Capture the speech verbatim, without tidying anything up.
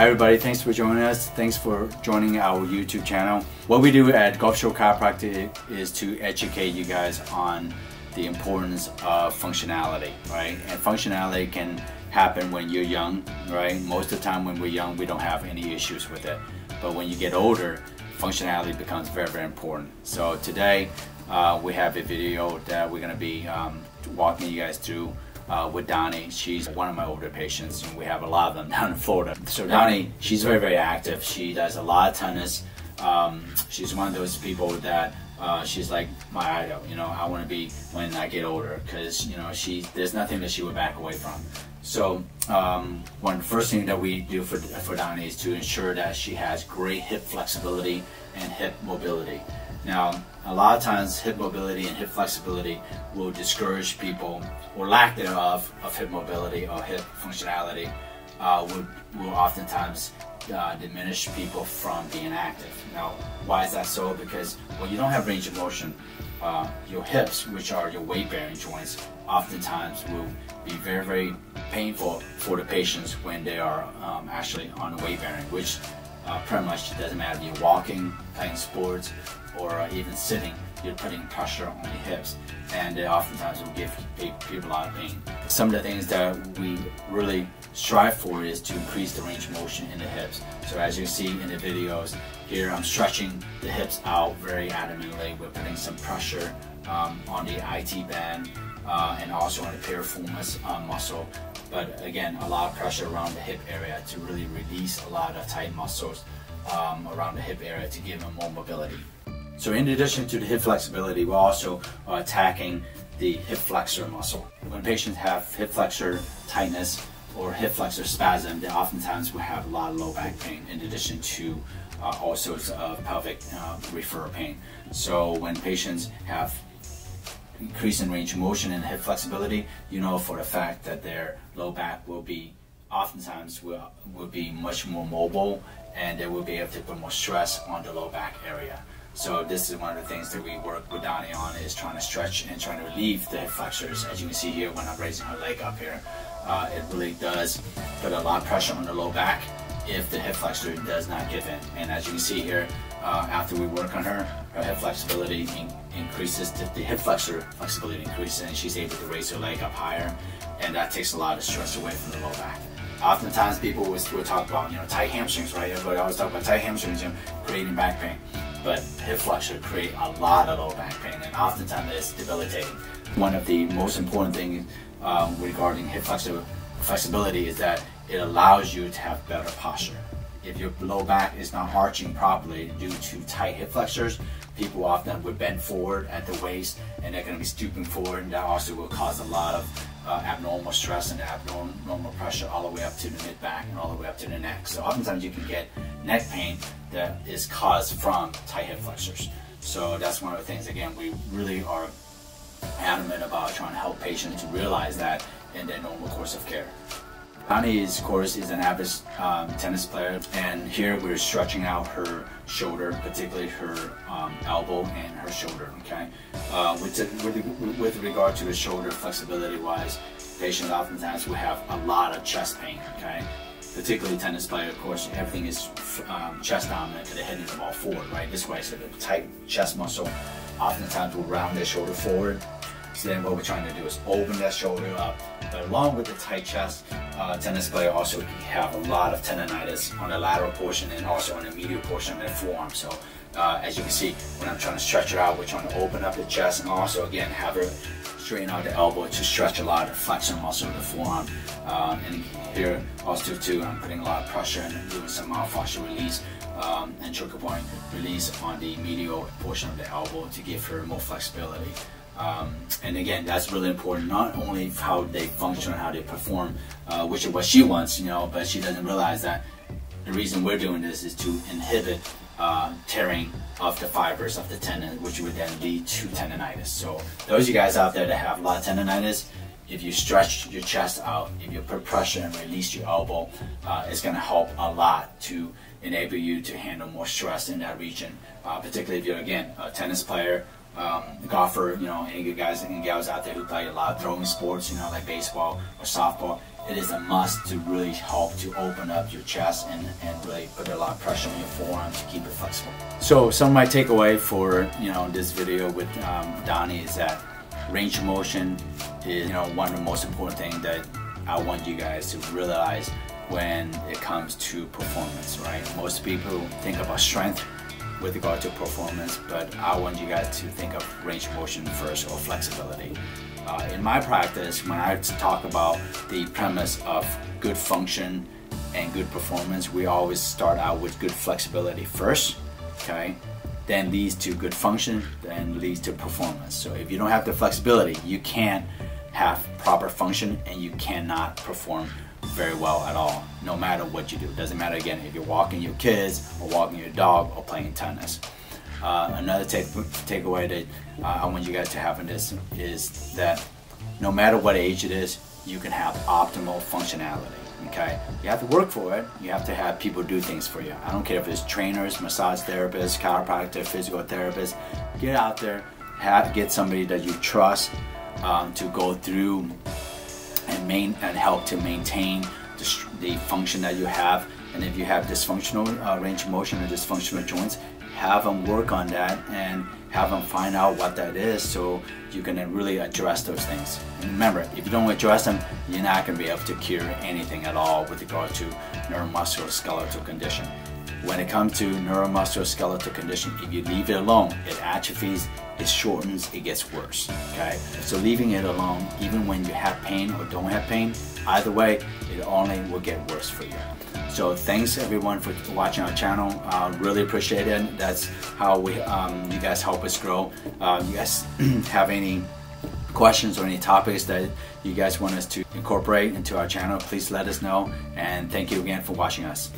Hi everybody, thanks for joining us. Thanks for joining our YouTube channel. What we do at Gulfshore Chiropractic is to educate you guys on the importance of functionality, right? And functionality can happen when you're young, right? Most of the time when we're young, we don't have any issues with it. But when you get older, functionality becomes very, very important. So today, uh, we have a video that we're gonna be um, walking you guys through Uh, with Donnie. She's one of my older patients, and we have a lot of them down in Florida. So Donnie, she's very, very active. She does a lot of tennis. Um, she's one of those people that uh, she's like my idol. You know, I want to be when I get older, because you know she there's nothing that she would back away from. So um, one of the first thing that we do for for Donnie is to ensure that she has great hip flexibility and hip mobility. Now, a lot of times hip mobility and hip flexibility will discourage people, or lack thereof of hip mobility or hip functionality uh, will, will oftentimes uh, diminish people from being active. Now, why is that so? Because when you don't have range of motion, uh, your hips, which are your weight-bearing joints, oftentimes will be very, very painful for the patients when they are um, actually on the weight-bearing, which uh, pretty much doesn't matter if you're walking, playing sports, or even sitting, you're putting pressure on your hips, and it oftentimes will give people a lot of pain. Some of the things that we really strive for is to increase the range of motion in the hips. So as you see in the videos here, I'm stretching the hips out very adamantly. We're putting some pressure um, on the I T band uh, and also on the piriformis uh, muscle. But again, a lot of pressure around the hip area to really release a lot of tight muscles um, around the hip area to give them more mobility. So in addition to the hip flexibility, we're also uh, attacking the hip flexor muscle. When patients have hip flexor tightness or hip flexor spasm, they oftentimes will have a lot of low back pain, in addition to uh, all sorts of pelvic uh, referral pain. So when patients have increasing range of motion and hip flexibility, you know for a fact that their low back will be oftentimes will, will be much more mobile, and they will be able to put more stress on the low back area. So this is one of the things that we work with Donnie on, is trying to stretch and trying to relieve the hip flexors. As you can see here, when I'm raising her leg up here, uh, it really does put a lot of pressure on the low back if the hip flexor does not give in. And as you can see here, uh, after we work on her, her hip flexibility in increases, the, the hip flexor flexibility increases, and she's able to raise her leg up higher, and that takes a lot of stress away from the low back. Oftentimes people will, will talk about, you know, tight hamstrings, right? Everybody always talk about tight hamstrings, you know, creating back pain. But hip flexor create a lot of low back pain, and oftentimes it's debilitating. One of the most important things um, regarding hip flexor flexibility is that it allows you to have better posture. If your low back is not arching properly due to tight hip flexors, people often would bend forward at the waist, and they're going to be stooping forward, and that also will cause a lot of uh, abnormal stress and abnormal pressure all the way up to the mid back and all the way up to the neck. So oftentimes you can get neck pain that is caused from tight hip flexors. So that's one of the things, again, we really are adamant about trying to help patients to realize that in their normal course of care. Donnie, of course, is an avid um, tennis player, and here we're stretching out her shoulder, particularly her um, elbow and her shoulder, okay? Uh, with, with, with regard to the shoulder flexibility-wise, patients oftentimes will have a lot of chest pain, okay? Particularly tennis player, of course, everything is um, chest dominant because they're hitting the ball forward, right? This way, so the tight chest muscle oftentimes will round their shoulder forward. So then what we're trying to do is open that shoulder up. But along with the tight chest, uh, tennis player also have a lot of tendonitis on the lateral portion and also on the medial portion of their forearm. So uh, as you can see, when I'm trying to stretch it out, we're trying to open up the chest, and also, again, have her straighten out the elbow to stretch a lot of the flexor muscle of the forearm. Um, and here also too, I'm putting a lot of pressure and doing some myofascial release um, and trigger point release on the medial portion of the elbow to give her more flexibility. Um, and again, that's really important, not only how they function and how they perform, uh, which is what she wants, you know, but she doesn't realize that the reason we're doing this is to inhibit uh, tearing of the fibers of the tendon, which would then lead to tendonitis. So those of you guys out there that have a lot of tendonitis, if you stretch your chest out, if you put pressure and release your elbow, uh, it's going to help a lot to enable you to handle more stress in that region, uh, particularly if you're, again, a tennis player, um, golfer, you know, any good guys and gals out there who play a lot of throwing sports, you know, like baseball or softball, it is a must to really help to open up your chest and, and really put a lot of pressure on your forearm to keep it flexible. So some of my takeaway for, you know, this video with um, Donnie is that range of motion is, you know, one of the most important things that I want you guys to realize when it comes to performance, right? Most people think about strength with regard to performance, but I want you guys to think of range of motion first, or flexibility. Uh, in my practice, when I talk about the premise of good function and good performance, we always start out with good flexibility first, okay? Then leads to good function, then leads to performance. So if you don't have the flexibility, you can't have proper function and you cannot perform very well at all, no matter what you do. It doesn't matter, again, if you're walking your kids or walking your dog or playing tennis. Uh, another take takeaway that uh, I want you guys to have in this is that no matter what age it is, you can have optimal functionality. Okay, you have to work for it. You have to have people do things for you. I don't care if it's trainers, massage therapists, chiropractor, physical therapist. Get out there, have get somebody that you trust um, to go through and main and help to maintain the, the function that you have. And if you have dysfunctional uh, range of motion or dysfunctional joints, have them work on that and have them find out what that is, so you can really address those things. And remember, if you don't address them, you're not going to be able to cure anything at all with regard to neuromusculoskeletal condition. When it comes to neuromusculoskeletal condition, if you leave it alone, it atrophies, it shortens, it gets worse, okay? So leaving it alone, even when you have pain or don't have pain, either way, it only will get worse for you. So thanks everyone for watching our channel. Uh, really appreciate it. That's how we, um, you guys help us grow. Uh, you guys have any questions or any topics that you guys want us to incorporate into our channel, please let us know. And thank you again for watching us.